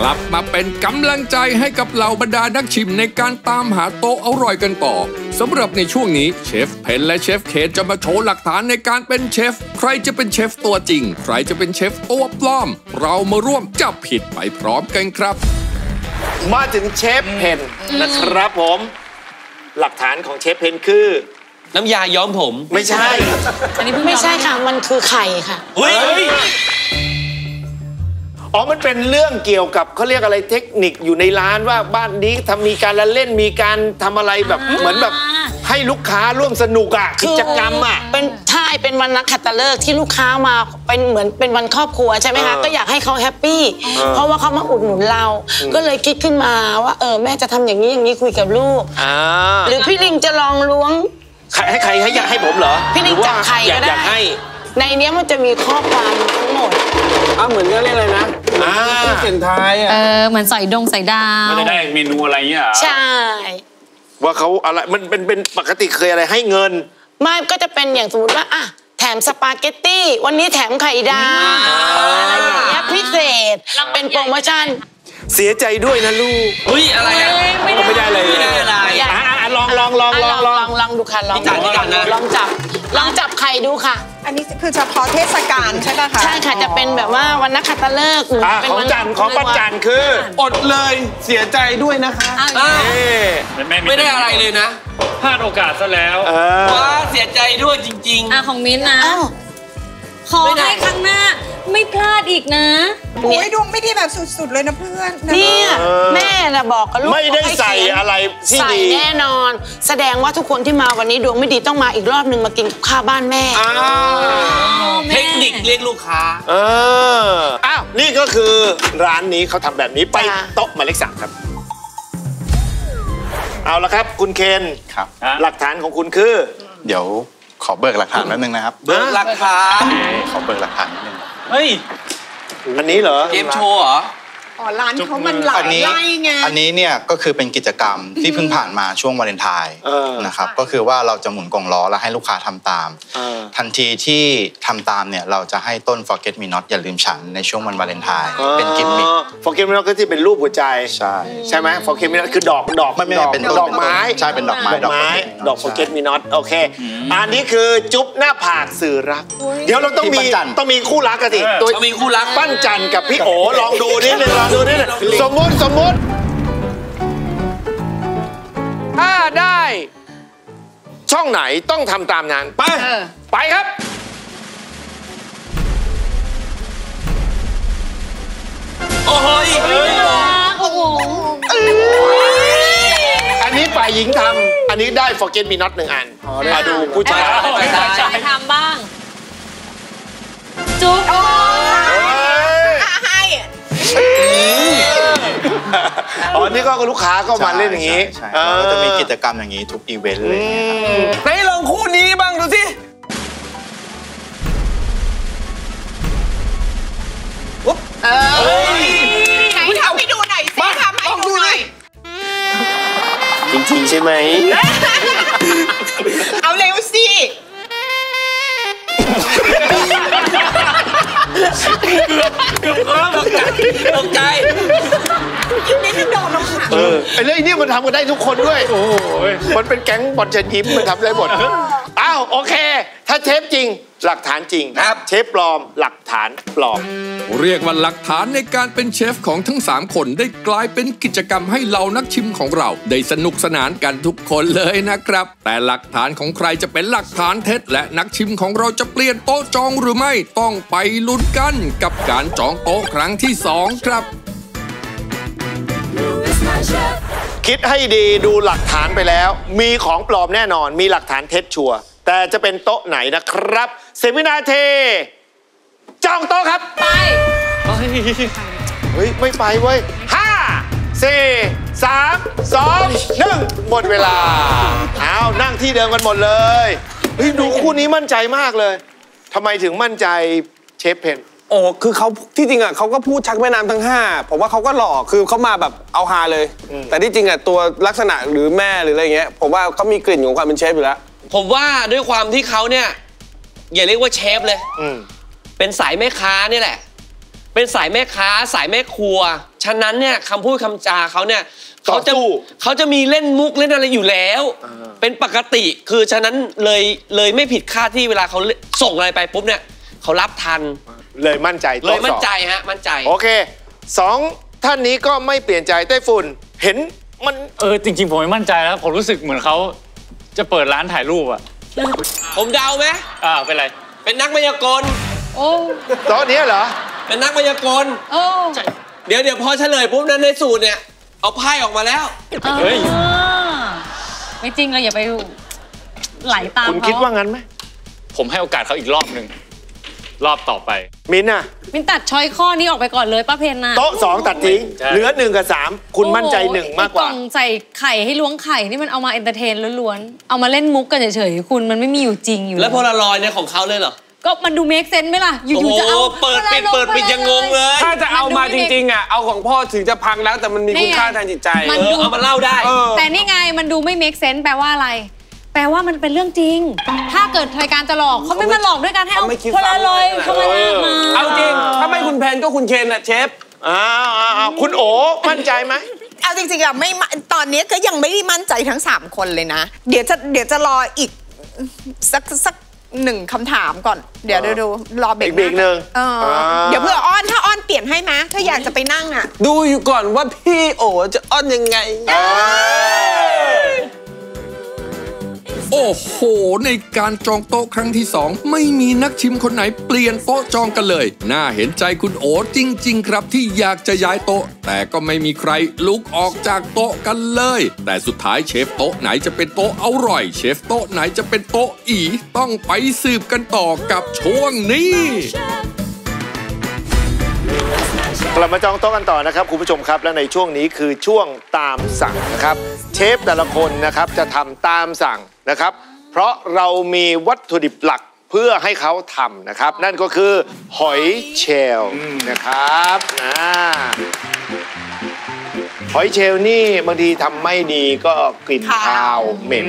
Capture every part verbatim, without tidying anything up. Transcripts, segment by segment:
กลับมาเป็นกำลังใจให้กับเหล่าบรรดานักชิมในการตามหาโต๊ะอร่อยกันต่อสำหรับในช่วงนี้เชฟเพนและเชฟเคจะมาโชว์หลักฐานในการเป็นเชฟใครจะเป็นเชฟตัวจริงใครจะเป็นเชฟตัวปลอมเรามาร่วมจับผิดไปพร้อมกันครับมาถึงเชฟเพนนะครับผมหลักฐานของเชฟเพนคือน้ำยาย้อมผมไม่ใช่อันนี้ไม่ใช่ค่ะมันคือไข่ค่ะเฮ้ยอ๋อมันเป็นเรื่องเกี่ยวกับเขาเรียกอะไรเทคนิคอยู่ในร้านว่าบ้านนี้ทำมีการละเล่นมีการทำอะไรแบบเหมือนแบบให้ลูกค้าร่วมสนุกอ่ะกิจกรรมอ่ะเป็นใช่เป็นวันนักขัตฤกษ์ที่ลูกค้ามาเป็นเหมือนเป็นวันครอบครัวใช่ไหมคะก็อยากให้เขาแฮปปี้เพราะว่าเขามาอุดหนุนเราก็เลยคิดขึ้นมาว่าเออแม่จะทำอย่างนี้อย่างนี้คุยกับลูกหรือพี่ลิงจะลองล้วงให้ใครให้อยากให้ผมเหรอพี่ลิงจับใครก็ได้ในนี้มันจะมีข้อความทั้งหมดอ้าวเหมือนเรื่องอะไรนะอ่าเส้นท้ายอ่ะเออเหมือนใส่ดงใส่ดาวมันจะได้เมนูอะไรเนี่ยใช่ว่าเขาอะไรมันเป็นเป็นปกติเคยอะไรให้เงินไม่ก็จะเป็นอย่างสมมติว่าอ่ะแถมสปาเกตตี้วันนี้แถมไข่ดาวอะไรอย่างเงี้ยพิเศษเป็นโปรโมชั่นเสียใจด้วยนะลูกอุ้ยอะไรอ่ะไม่ได้เลยไม่ได้อะไรอ่ะลองลองลองลองลองลองดูค่ะลองจับลองจับลองจับไข่ดูค่ะอันนี้คือเฉพาะเทศกาลใช่ไหมคะใช่ค่ะจะเป็นแบบว่าวันนักขัตฤกษ์เป็นวันจันทร์ของปัจจันทร์คืออดเลยเสียใจด้วยนะคะไม่ได้อะไรเลยนะพลาดโอกาสซะแล้วว้าเสียใจด้วยจริงๆอ่ะของมิ้นนะขอให้ครั้งหน้าไม่พลาดอีกนะโอ้ยดวงไม่ดีแบบสุดๆเลยนะเพื่อนเนี่ยแม่นะบอกกับลูกไม่ได้ใส่อะไรที่ดีแน่นอนแสดงว่าทุกคนที่มาวันนี้ดวงไม่ดีต้องมาอีกรอบหนึ่งมากินข้าวบ้านแม่เทคนิคเรียกลูกค้าเอออ้าวนี่ก็คือร้านนี้เขาทำแบบนี้ไปโต๊ะหมายเลขสามครับเอาละครับคุณเคนครับหลักฐานของคุณคือเดี๋ยวขอเบิกหลักฐานนิดนึงนะครับเบิกหลักฐานขอเบิกหลักฐานนิดนึงเฮ้ยอันนี้เหรอเกมโชว์เหรออ๋อร้านเขามันหลายไล่ไงอันนี้เนี่ยก็คือเป็นกิจกรรมที่เพิ่งผ่านมาช่วงวาเลนไทน์นะครับก็คือว่าเราจะหมุนกล่องล้อแล้วให้ลูกค้าทำตามทันทีที่ทำตามเนี่ยเราจะให้ต้น forget me not อย่าลืมฉันในช่วงวันวาเลนไทน์เป็นกิมมิค forget me not ก็ที่เป็นรูปหัวใจใช่ใช่ไหม forget me not คือดอกดอกไม่ไม่เป็นดอกไม้ใช่เป็นดอกไม้ดอกไม้ดอก forget me not โอเคอันนี้คือจุ๊บหน้าผากสื่อรักเดี๋ยวเราต้องมีต้องมีคู่รักกันสิต้องมีคู่รักปั้นจันกับพี่โอลองดูนิดนึงดูนี่นะสมมติสมมติถ้าได้ช่องไหนต้องทำตามนั้นไปไปครับโอ้โหโอ้โหอันนี้ฝ่ายหญิงทำอันนี้ได้ forget me not หนึ่งอันมาดูผู้ชายทำบ้างจุ๊บอ๋อนี่ก็ลูกค้าก็มาเล่นอย่างนี้ก็จะมีกิจกรรมอย่างนี้ทุกอีเวนต์เลยไหนลองคู่นี้บ้างดูสิอุ๊บเอ้ยไหนทำให้ดูหน่อยสิทำให้ดูหน่อยจริงๆใช่ไหมเอาเร็วสิเกือบเออตกใจตกใจยิ้มเล่นน้ำดอกน้ำขาเออไอ้เรื่องนี้มันทำกันได้ทุกคนด้วยโอ้ยมันเป็นแก๊งบอลเชิญยิ้มมันทำได้หมดอ้าวโอเคถ้าเชฟจริงหลักฐานจริงครับเชฟปลอมหลักฐานปลอมเรียกว่าหลักฐานในการเป็นเชฟของทั้งสามคนได้กลายเป็นกิจกรรมให้เหล่านักชิมของเราได้สนุกสนานกันทุกคนเลยนะครับแต่หลักฐานของใครจะเป็นหลักฐานเท็จและนักชิมของเราจะเปลี่ยนโต๊ะจองหรือไม่ต้องไปลุ้นกันกับการจองโต๊ะครั้งที่สองครับคิดให้ดีดูหลักฐานไปแล้วมีของปลอมแน่นอนมีหลักฐานเท็จชัวร์แต่จะเป็นโต๊ะไหนนะครับเซมินาเทจองโต๊ะครับไปเฮ้ยไม่ไปเว้ยห้าสี่สามสองหนึ่งหมดเวลาเอานั่งที่เดิมกันหมดเลยเฮ้ยดูคู่นี้มั่นใจมากเลยทำไมถึงมั่นใจเชฟเพนโอ้คือเขาที่จริงอ่ะเขาก็พูดชักแม่น้ำทั้งห้าผมว่าเขาก็หล่อคือเขามาแบบเอาฮาเลยแต่ที่จริงอ่ะตัวลักษณะหรือแม่หรืออะไรเงี้ยผมว่าเขามีกลิ่นของความเป็นเชฟอยู่แล้วผมว่าด้วยความที่เขาเนี่ยอย่าเรียกว่าเชฟเลยเป็นสายแม่ค้านี่แหละ เป็นสายแม่ค้าสายแม่ครัวฉะนั้นเนี่ยคำพูดคำจาเขาเนี่ยเขาจะเขาจะมีเล่นมุกเล่นอะไรอยู่แล้วเป็นปกติคือฉะนั้นเลยเลยไม่ผิดคาดที่เวลาเขาส่งอะไรไปปุ๊บเนี่ยเขารับทันเลยมั่นใจเลยมั่นใจฮะมั่นใจโอเคสองท่านนี้ก็ไม่เปลี่ยนใจไต้ฝุ่นเห็นมันเออจริงๆผมไม่มั่นใจแล้วผมรู้สึกเหมือนเขาจะเปิดร้านถ่ายรูปอะผมเดาไหมอ่าเป็นไรเป็นนักมายากลโอ้ตอนนี้เหรอเป็นนักมายากลโอ้เดี๋ยวเดี๋ยวพอเฉลยปุ๊บนั้นในสูตรเนี่ยเอาไพ่ออกมาแล้วเฮ้ยไม่จริงเลยอย่าไปไหลตามเขาคุณคิดว่างั้นไหมผมให้โอกาสเขาอีกรอบหนึ่งรอบต่อไปมินน่ะมินตัดช้อยข้อนี้ออกไปก่อนเลยป้าเพนน่ะโต๊ะสองตัดทิ้งเหลือหนึ่งกับสามคุณมั่นใจหนึ่งมากกว่าใส่ไข่ให้ล้วงไข่นี่มันเอามาเอนเตอร์เทนล้วนๆเอามาเล่นมุกกันเฉยๆคุณมันไม่มีอยู่จริงอยู่แล้วโพลารอยด์เนี่ยของเขาเลยเหรอก็มันดูเมคเซนส์ไหมล่ะอยู่ๆจะเอาเปิดปิดเปิดปิดยังงงเลยถ้าจะเอามาจริงๆอ่ะเอาของพ่อถึงจะพังแล้วแต่มันมีคุณค่าทางจิตใจมันดูเอามาเล่าได้แต่นี่ไงมันดูไม่เมคเซนส์แปลว่าอะไรแปลว่ามันเป็นเรื่องจริงถ้าเกิดรายการจะหลอกเขาไม่มาหลอกด้วยการให้เอาพลลอยธรรมดามาเอาจริงถ้าไม่คุณแพนก็คุณเคนน่ะเชฟอ้าวคุณโอ๋มั่นใจไหมเอาจริงๆอะไม่ตอนนี้ก็ยังไม่ได้มั่นใจทั้งสามคนเลยนะเดี๋ยวจะเดี๋ยวจะรออีกสักสักหนึ่งคำถามก่อนเดี๋ยวดูรอเบรกเบรกหนึ่งเดี๋ยวเพื่ออ้อนถ้าอ้อนเปลี่ยนให้ไหมถ้าอยากจะไปนั่งอะดูอยู่ก่อนว่าพี่โอ๋จะอ้อนยังไงโอ้โหในการจองโต๊ะครั้งที่สองไม่มีนักชิมคนไหนเปลี่ยนโต๊ะจองกันเลยน่าเห็นใจคุณโอ๋จริงๆครับที่อยากจะย้ายโต๊ะแต่ก็ไม่มีใครลุกออกจากโต๊ะกันเลยแต่สุดท้ายเชฟโต๊ะไหนจะเป็นโต๊ะอร่อยเชฟโต๊ะไหนจะเป็นโต๊ะอีต้องไปสืบกันต่อกับช่วงนี้กลับมาจองโต๊ะกันต่อนะครับคุณผู้ชมครับและในช่วงนี้คือช่วงตามสั่งนะครับเชฟแต่ละคนนะครับจะทำตามสั่งนะครับเพราะเรามีวัตถุดิบหลักเพื่อให้เขาทำนะครับนั่นก็คือหอยเชลล์นะครับหอยเชลล์นี่บางทีทำไม่ดีก็กลิ่นคาวเหม็น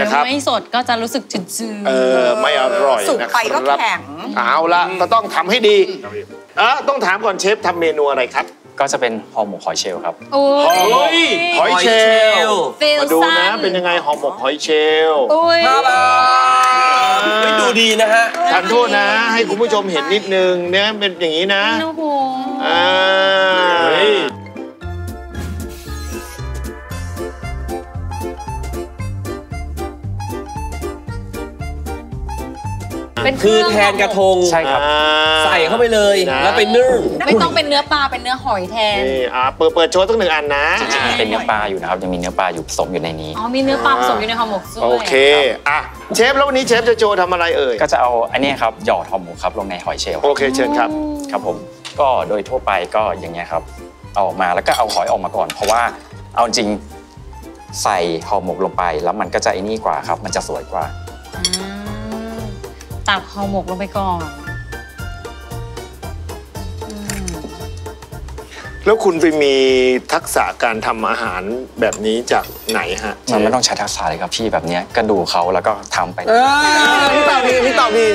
นะครับไม่สดก็จะรู้สึกจืดๆเออไม่อร่อยสุกไปก็แข็งเอาละก็ต้องทำให้ดีอ่ะต้องถามก่อนเชฟทำเมนูอะไรครับก็จะเป็นห่อหมกหอยเชลล์ครับโอ้ยหอยเชลล์มาดูนะเป็นยังไงห่อหมกหอยเชลล์น่ารักไม่ดูดีนะฮะขอโทษนะให้คุณผู้ชมเห็นนิดนึงเนี่ยเป็นอย่างนี้นะโอ้โหอ่าคือแทนกระทงใช่ครับใส่เข้าไปเลยแล้วไปนึ่งไม่ต้องเป็นเนื้อปลาเป็นเนื้อหอยแทนอ่าเปิดเปิดโชว์ตั้งหนึ่งอันนะจริงๆเป็นเนื้อปลาอยู่นะครับยังมีเนื้อปลาอยู่ผสมอยู่ในนี้อ๋อมีเนื้อปลาผสมอยู่ในห่อหมกด้วยโอเคอ่ะเชฟแล้ววันนี้เชฟจะโชว์ทำอะไรเอ่ยก็จะเอาอันนี้ครับหยอดห่อหมกครับลงในหอยเชลล์โอเคเชิญครับครับผมก็โดยทั่วไปก็อย่างเงี้ยครับเอาออกมาแล้วก็เอาหอยออกมาก่อนเพราะว่าเอาจริงใส่ห่อหมกลงไปแล้วมันก็จะไอ้นี่กว่าครับมันจะสวยกว่าตักห่อหมกลงไปก่อนแล้วคุณไปมีทักษะการทำอาหารแบบนี้จากไหนฮะมันไม่ต้องใช้ทักษะเลยครับพี่แบบนี้ก็ดูเขาแล้วก็ทำไปนี่ตอบดีนี่ตอบดี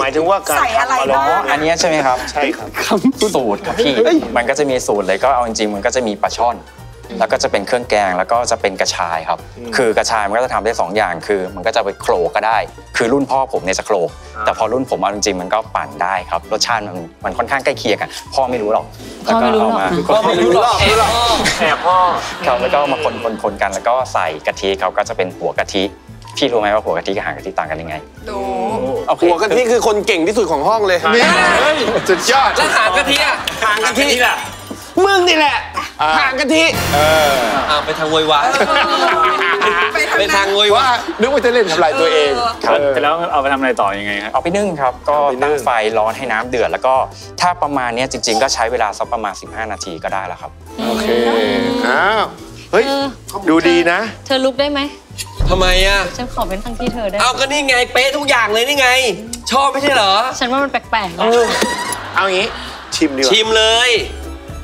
หมายถึงว่าการใส่อะไรบ้างอันนี้ใช่ไหมครับใช่ครับสูตรครับพี่มันก็จะมีสูตรเลยก็เอาจริงๆมันก็จะมีปลาช่อนแล้วก็จะเป็นเครื่องแกงแล้วก็จะเป็นกระชายครับคือกระชายมันก็จะทำได้สองอย่างคือมันก็จะไปโคลกก็ได้คือรุ่นพ่อผมเนี่ยจะโคลกแต่พอรุ่นผมเอาจริงๆมันก็ปั่นได้ครับรสชาติมันมันค่อนข้างใกล้เคียงกันพ่อไม่รู้หรอกแล้วก็เอามาพ่อไม่รู้หรอกแอบพ่อครับแล้วก็มาคนๆๆกันแล้วก็ใส่กะทิเขาก็จะเป็นหัวกะทิพี่รู้ไหมว่าหัวกะทิกับหางกะทิต่างกันยังไงดูหัวกะทิคือคนเก่งที่สุดของห้องเลยสุดยอดแล้วหางกะทิอะหางกะทินี่แหละมึงนี่แหละห่างกะทิเออเอาไปทางโวยวายไปทางโวยวายนึกว่าจะเล่นทำลายตัวเองครับแต่แล้วเอาไปทำอะไรต่อยังไงครับเอาไปนึ่งครับก็ตั้งไฟร้อนให้น้ำเดือดแล้วก็ถ้าประมาณนี้จริงๆก็ใช้เวลาสักประมาณสิบห้านาทีก็ได้แล้วครับโอเคอ้าวเฮ้ยดูดีนะเธอลุกได้ไหมทำไมอ่ะฉันขอเป็นทั้งที่เธอได้เอาก็นี่ไงเป๊ะทุกอย่างเลยนี่ไงชอบไม่ใช่เหรอฉันว่ามันแปลกๆเอาอย่างนี้ชิมดีกว่าชิมเลย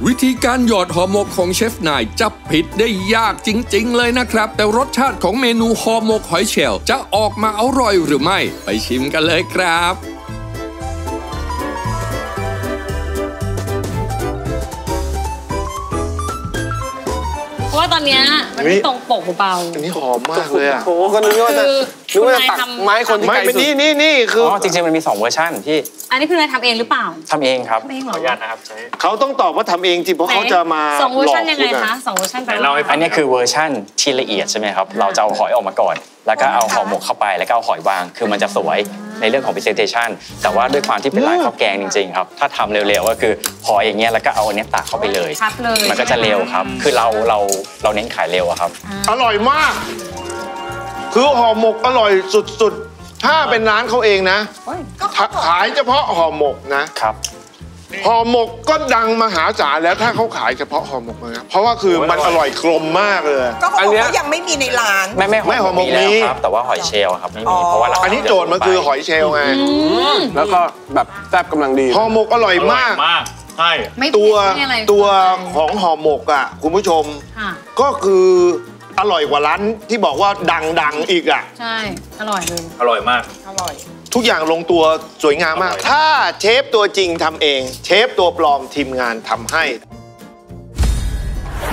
วิธีการหยอดห่อหมกของเชฟนายจับผิดได้ยากจริงๆเลยนะครับแต่รสชาติของเมนูห่อหมกหอยเชลล์จะออกมาอร่อยหรือไม่ไปชิมกันเลยครับ ตอนเนี้ยมันไม่ตรงปกเบาๆอันนี้หอมมากเลยอ่ะโอ้โหก็นึกว่าจะนึกว่าจะตักไม้คนที่ไกลสุดนี่นี่นี่คืออ๋อจริงๆมันมีสองเวอร์ชันพี่อันนี้คือนายทำเองหรือเปล่าทำเองครับขออนุญาตนะครับเขาต้องตอบว่าทำเองจริงเพราะเขาจะมาสองเวอร์ชันยังไงคะสองเวอร์ชันไปเราอันนี้คือเวอร์ชันที่ละเอียดใช่ไหมครับเราจะเอาหอยออกมาก่อนแล้วก็เอาห่อหมกเข้าไปแล้วก็เอาหอยวางคือมันจะสวยในเรื่องของ presentation แต่ว่าด้วยความที่เป็นร้านข้าวแกงจริงๆครับถ้าทำเร็วๆก็คือหอยอย่างเงี้ยแล้วก็เอาเนี้ยตักเข้าไปเลยมันก็จะเร็วครับคือเราเราเราเน้นขายเร็วครับอร่อยมากคือห่อหมกอร่อยสุดๆถ้าเป็นร้านเขาเองนะขายเฉพาะห่อหมกนะครับห่อหมกก็ดังมหาศาลแล้วถ้าเขาขายเฉพาะห่อหมกเลยนะเพราะว่าคือมันอร่อยกลมมากเลยก็เขาบอกว่ายังไม่มีในร้านไม่ไม่ห่อหมกนี้ครับแต่ว่าหอยเชลล์ครับไม่มีเพราะว่าอันนี้โจทย์มันคือหอยเชลล์ไงแล้วก็แบบแซ่บกำลังดีห่อหมกอร่อยมากใช่ตัวตัวของห่อหมกอ่ะคุณผู้ชมก็คืออร่อยกว่าร้านที่บอกว่าดังๆอีกอ่ะใช่อร่อยเลยอร่อยมากอร่อยทุกอย่างลงตัวสวยงามมากถ้าเชฟตัวจริงทำเองเชฟตัวปลอมทีมงานทำให้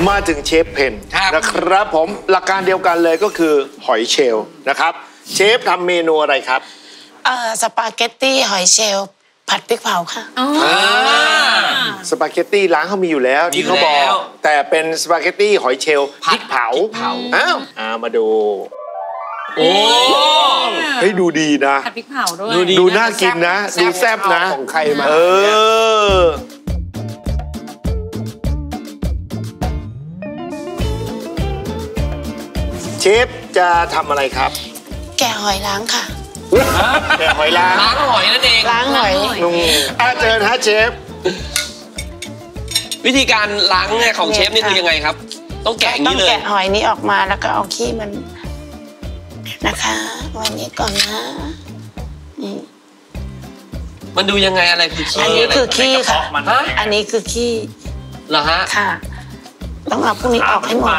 มาถึงเชฟเพนนะครับผมหลักการเดียวกันเลยก็คือหอยเชลล์นะครับเชฟทำเมนูอะไรครับเอ่อสปาเกตตี้หอยเชลล์ผัดพริกเผาค่ะสปาเกตตี้ร้านเขามีอยู่แล้วที่เขาบอกแต่เป็นสปาเกตตี้หอยเชลล์พริกเผาอ้าวมาดูโอ้ให้ดูดีนะผัดพริกเผาด้วยดูน่ากินนะดูแซ่บนะของใครมาเออเชฟจะทำอะไรครับแกะหอยล้างค่ะแกะหอยล้างล้างหอยนั่นเองล้างหอยนุ่มอาเจิญฮะเชฟวิธีการล้างของเชฟนี่คือยังไงครับต้องแกะอย่างนี้เลยต้องแกะหอยนี้ออกมาแล้วก็เอาขี้มันนะคะวันนี้ก่อนนะมันดูยังไงอะไรคือขี้อันนี้คือขี้ค่ะอันนี้คือขี้เหรอฮะค่ะต้องเอาพวกนี้ออกให้หมด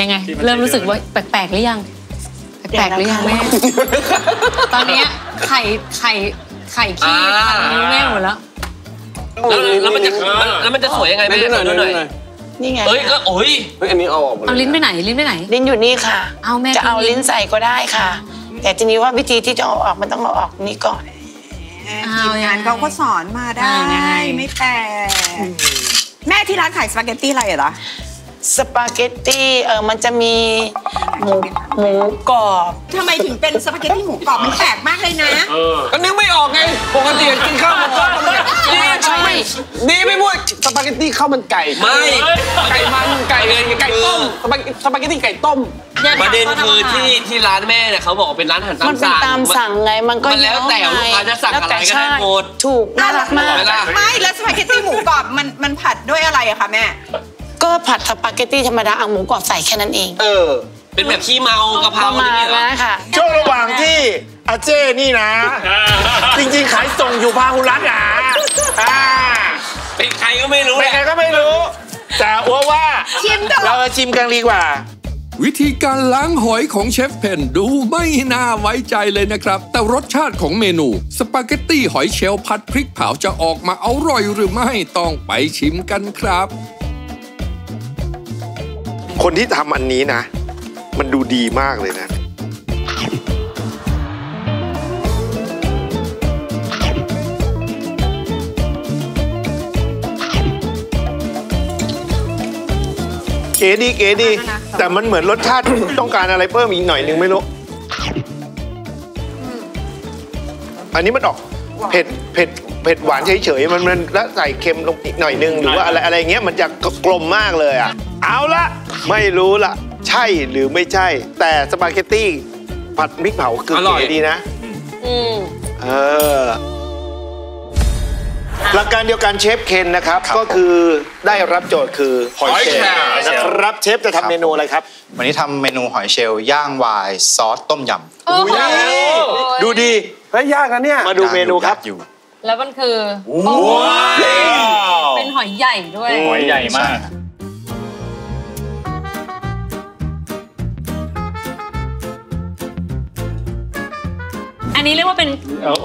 ยังไงเริ่มรู้สึกว่าแปลกๆหรือยังแปลกๆหรือยังแม่ตอนนี้ไข่ไข่ไข่ขี้แม่หมดแล้วแล้วมันจะแล้วมันจะสวยยังไงแม่ดูหน่อยนี่ไงเอ้ยก็โอ้ยอันนี้เอาออกเอาลิ้นไปไหนลิ้นไปไหนลิ้นอยู่นี่ค่ะเอาแม่จะเอาลิ้นใส่ก็ได้ค่ะแต่ทีนี้ว่าวิธีที่จะเอาออกมันต้องเอาออกนี่ก่อนทีมงานเขาก็สอนมาได้ไม่แปลกแม่ที่ร้านขายสปาเกตตี้อะไรเหรอสปาเกตตี้เออมันจะมีหมูหมูกรอบทำไมถึงเป็นสปาเกตตี้หมูกรอบมันแปลกมากเลยนะก็นึกไม่ออกไงปกติกินข้าวมันก็ดีใช่ดีไม่มั่วสปาเกตตี้ข้าวมันไก่ไม่ไก่มันไก่เลยไก่ต้มสปาเกตตี้ไก่ต้มประเด็นคือที่ที่ร้านแม่เนี่ยเขาบอกเป็นร้านอาหารตามสั่งมันตามสั่งไงมันก็แล้วแต่ลูกค้าจะสั่งอะไรก็ได้หมดถูกน่ารักมากไม่แล้วสปาเกตตี้หมูกรอบมันมันผัดด้วยอะไรอะคะแม่ก็ผัดสปาเกตตี้ธรรมดาเอาหมูกรอบใส่แค่นั้นเองเออเป็นแบบขี้เมากะเพรามาแล้วค่ะช่วงระหว่างที่อาเจ้นี่นะจริงๆขายส่งอยู่พาหุรัตน์นะเป็นใครก็ไม่รู้เป็นใครก็ไม่รู้แต่ว่าว่าเราจะชิมกันดีกว่าวิธีการล้างหอยของเชฟเพนดูไม่น่าไว้ใจเลยนะครับแต่รสชาติของเมนูสปาเกตตี้หอยเชลล์ผัดพริกเผาจะออกมาอร่อยหรือไม่ต้องไปชิมกันครับคนที่ทำอันนี้นะมันดูดีมากเลยนะเก๋ดีเก๋ดีแต่มันเหมือนรสชาติต้องการอะไรเพิ่มอีกหน่อยนึงไม่รู้อันนี้มันออกเผ็ดเผ็ดเผ็ดหวานเฉยๆมันมันแล้วใส่เค็มลงอีกหน่อยนึงหรือว่าอะไรอะไรเงี้ยมันจะกลมมากเลยอ่ะเอาละไม่รู้ละใช่หรือไม่ใช่แต่สปาเกตตี้ผัดพริกเผาคือเก๋ดีนะอืมเออหลักการเดียวกันเชฟเคนนะครับก็คือได้รับโจทย์คือหอยเชลล์นะครับเชฟจะทำเมนูอะไรครับวันนี้ทำเมนูหอยเชลล์ย่างวายซอสต้มยำดูดีเฮ้ยยากนะเนี่ยมาดูเมนูครับอยู่แล้วมันคือเป็นหอยใหญ่ด้วยหอยใหญ่มากอันนี้เรียกว่าเป็น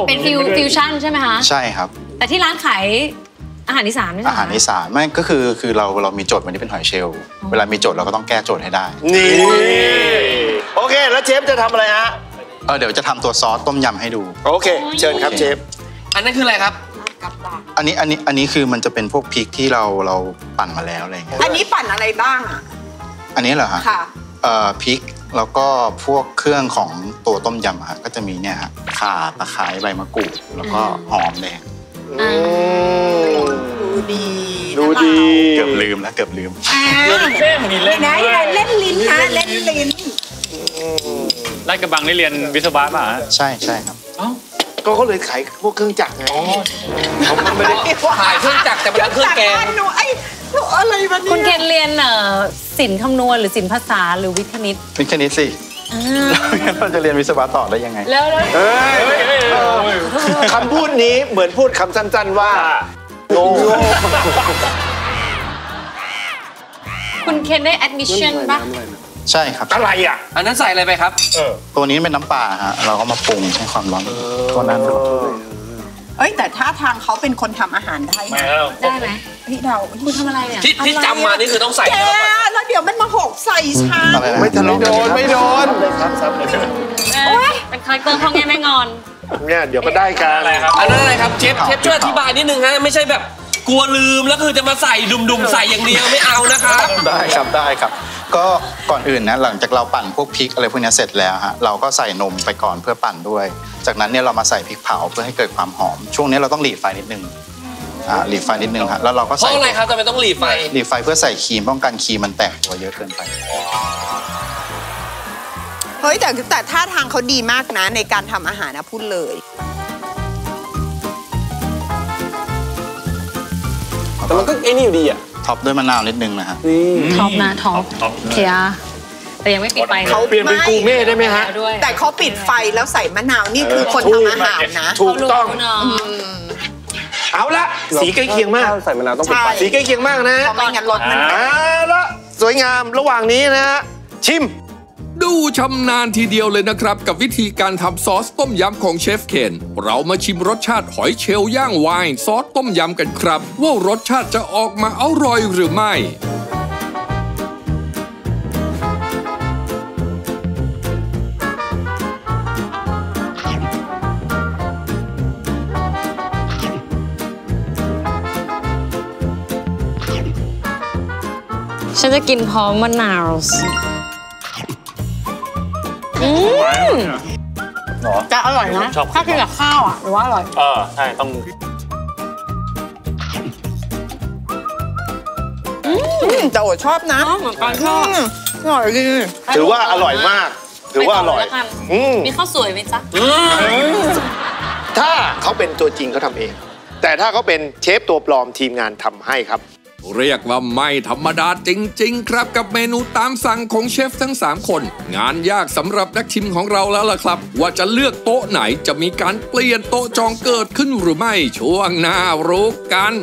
เป็นฟิวชั่นใช่ไหมคะใช่ครับแต่ที่ร้านขาย อาหารอีสานอาหารอีสานไม่ก็คือคือเราเรามีโจทย์วันนี้เป็นหอยเชลล์เวลามีโจทย์เราก็ต้องแก้โจทย์ให้ได้นี่โอเคแล้วเชฟจะทำอะไรฮะเออเดี๋ยวจะทำตัวซอสต้มยำให้ดูโอเคเชิญครับเชฟอันนั้นคืออะไรครับอันนี้อันนี้อันนี้คือมันจะเป็นพวกพริกที่เราเราปั่นมาแล้วอะไรเงี้ยอันนี้ปั่นอะไรบ้างอ่ะอันนี้เหรอฮะค่ะเอ่อพริกแล้วก็พวกเครื่องของตัวต้มยำฮะก็จะมีเนี่ยฮะข่าตะไคร้ใบมะกรูดแล้วก็หอมแดงดูดีดูดีเกือบลืมแล้วเกือบลืมเล่นลิ้นเล่นเล่นลิ้นนะเล่นลิ้นราชกระบังได้เรียนวิศวะมาใช่ใช่ครับก็เขาเลยขายพวกเครื่องจักรไงเขาไม่ได้ขายเครื่องจักรแต่เป็นเครื่องแกงคุณเคนเรียนศิลป์คำนวณหรือศิลป์ภาษาหรือวิทย์คณิตวิทย์คณิตสิเราจะเรียนวิศวะต่อได้ยังไงแล้วคำพูดนี้เหมือนพูดคำสั้นๆว่าโง่คุณเคนได้ admission ป่ะใช่ครับอะไรอ่ะอันนั้นใส่อะไรไปครับตัวนี้เป็นน้ำปลาฮะเราก็มาปรุงใช้ความร้อนตัวนั้นเอ้ยแต่ถ้าทางเขาเป็นคนทำอาหารได้ไหมได้ไหมพี่เดาคุณทำอะไรเนี่ยที่จำมานี่คือต้องใส่แกแล้วเดี๋ยวมันมาหกใส่ชามไม่ทะลุโดนไม่โดนเป็นคาแรคเตอร์ของแง่แม่งอนเนี่ยเดี๋ยวก็ได้กันอันนั้นอะไรครับเชฟเชฟช่วยอธิบายนิดนึงฮะไม่ใช่แบบกลัวลืมแล้วคือจะมาใส่ดุมๆใส่อย่างเดียวไม่เอานะครับได้ครับได้ครับก็ก่อนอื่นนะหลังจากเราปั่นพวกพริกอะไรพวกนี้เสร็จแล้วฮะเราก็ใส่นมไปก่อนเพื่อปั่นด้วยจากนั้นเนี่ยเรามาใส่พริกเผาเพื่อให้เกิดความหอมช่วงนี้เราต้องหลีไฟนิดนึงอ่าหลีไฟนิดนึงฮะแล้วเราก็ใส่เพราะอะไรครับทำไมต้องหลีไฟหลีไฟเพื่อใส่ครีมป้องกันครีมมันแตกตัวเยอะเกินไปเฮ้ยแต่แต่ท่าทางเขาดีมากนะในการทำอาหารนะพูดเลยแต่มันก็ไอ้นี่อยู่ดีอะท็อปด้วยมะนาวนิดนึงนะฮะท็อปนะท็อปเคียแต่ยังไม่ปิดไฟเขาเปลี่ยนเป็นกูเม่ได้ไหมฮะแต่เขาปิดไฟแล้วใส่มะนาวนี่คือคนทำอาหารนะถูกต้องเอาละสีใกล้เคียงมากใส่มะนาวต้องปิดไฟสีใกล้เคียงมากนะไม่งั้นรสมันอ่าละสวยงามระหว่างนี้นะชิมดูชำนาญทีเดียวเลยนะครับกับวิธีการทำซอสต้มยำของเชฟเคนเรามาชิมรสชาติหอยเชลย่างไวน์ซอสต้มยำกันครับว่ารสชาติจะออกมาอร่อยหรือไม่ฉันจะกินพร้อมมะนาวจะอร่อยนะถ้ากินกับข้าวอ่ะหรือว่าอร่อยเออใช่ต้องแต่โอ๋ชอบนะเหมือนกันชอบอร่อยดีถือว่าอร่อยมากถือว่าอร่อยมีข้าวสวยไหมจ๊ะถ้าเขาเป็นตัวจริงเขาทำเองแต่ถ้าเขาเป็นเชฟตัวปลอมทีมงานทำให้ครับเรียกว่าไม่ธรรมดาจริงๆครับกับเมนูตามสั่งของเชฟทั้งสามคนงานยากสำหรับนักชิมของเราแล้วล่ะครับว่าจะเลือกโต๊ะไหนจะมีการเปลี่ยนโต๊ะจองเกิดขึ้นหรือไม่ช่วงหน้ารู้กัน